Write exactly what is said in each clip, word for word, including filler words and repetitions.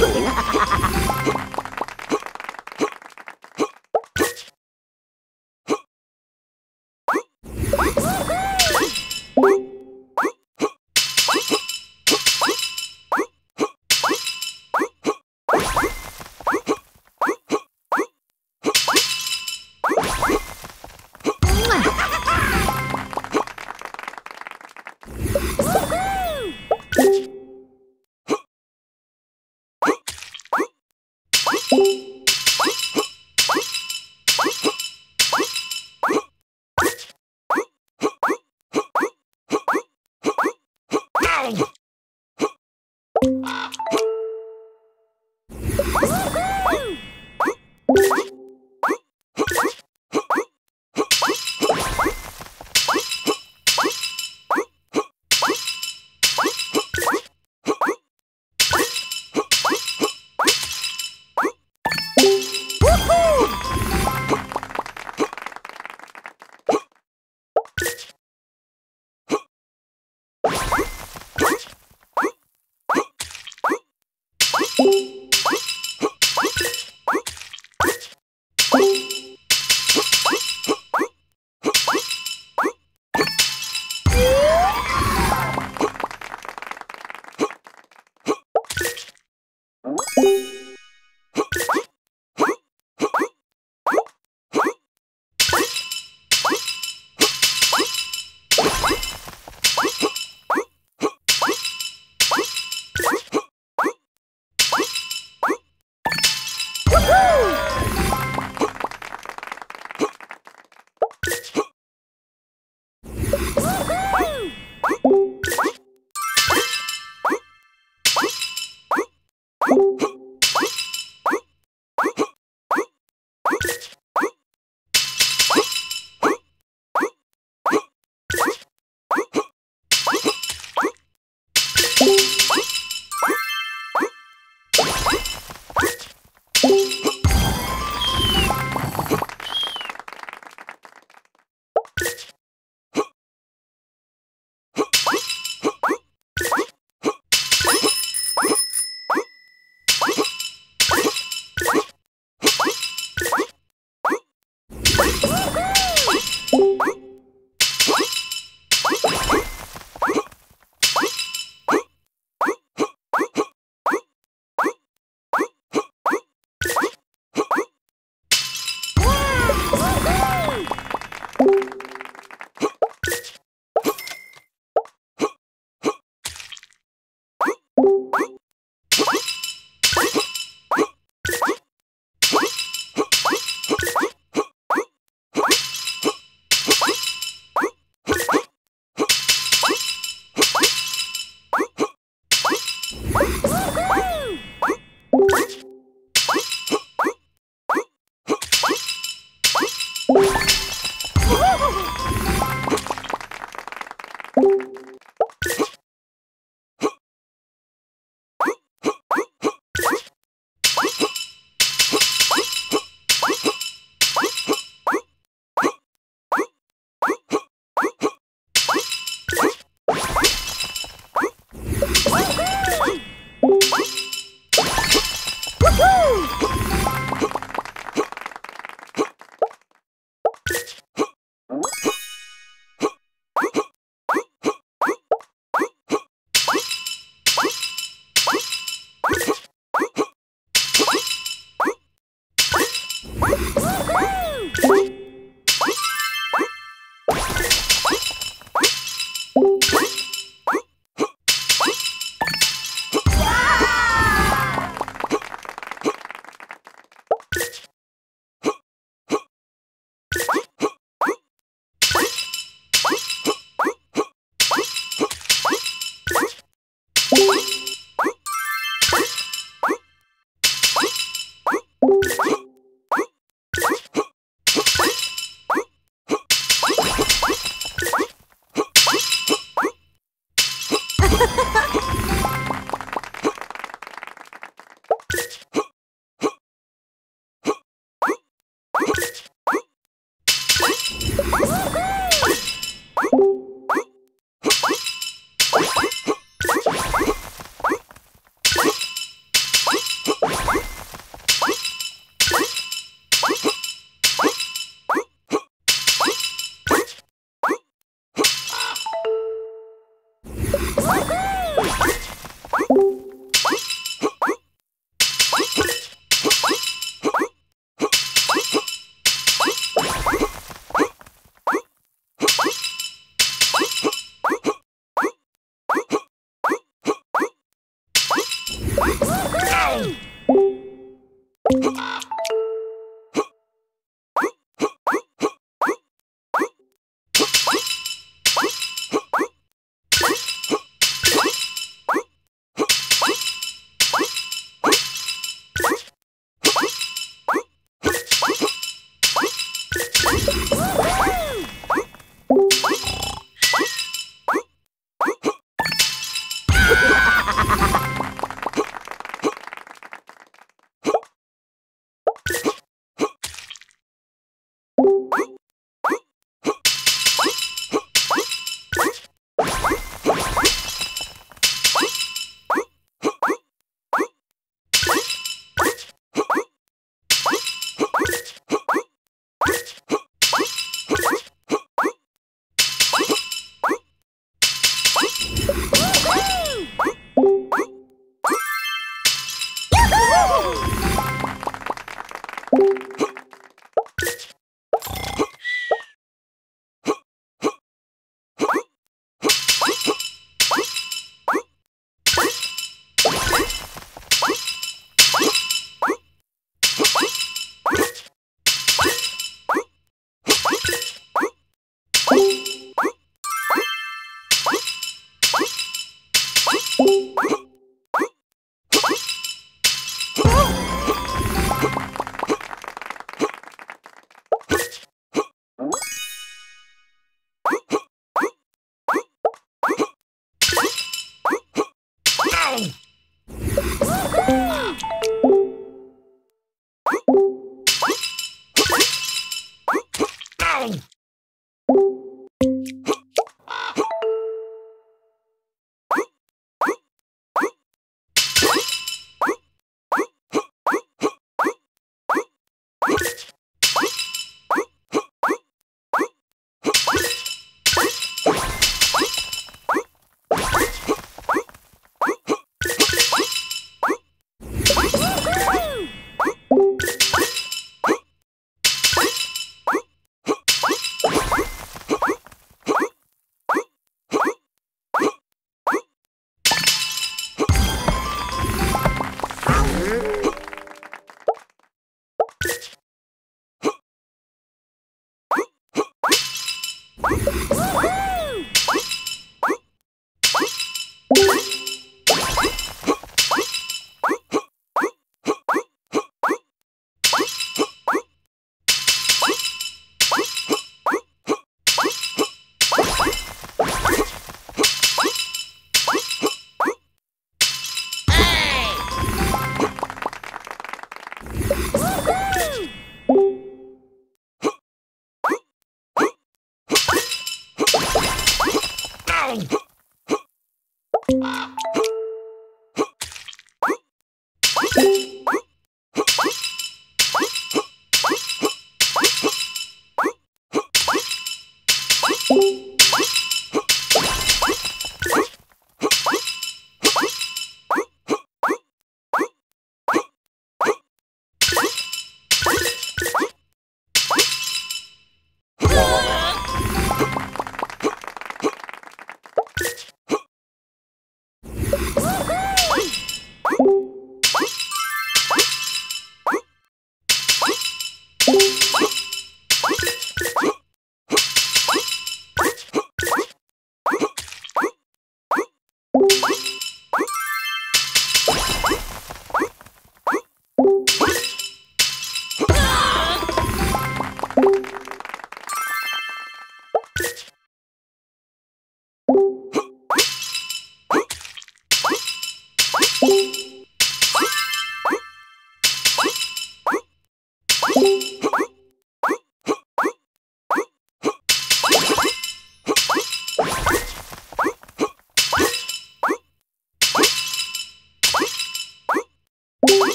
What?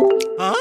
What?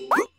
What?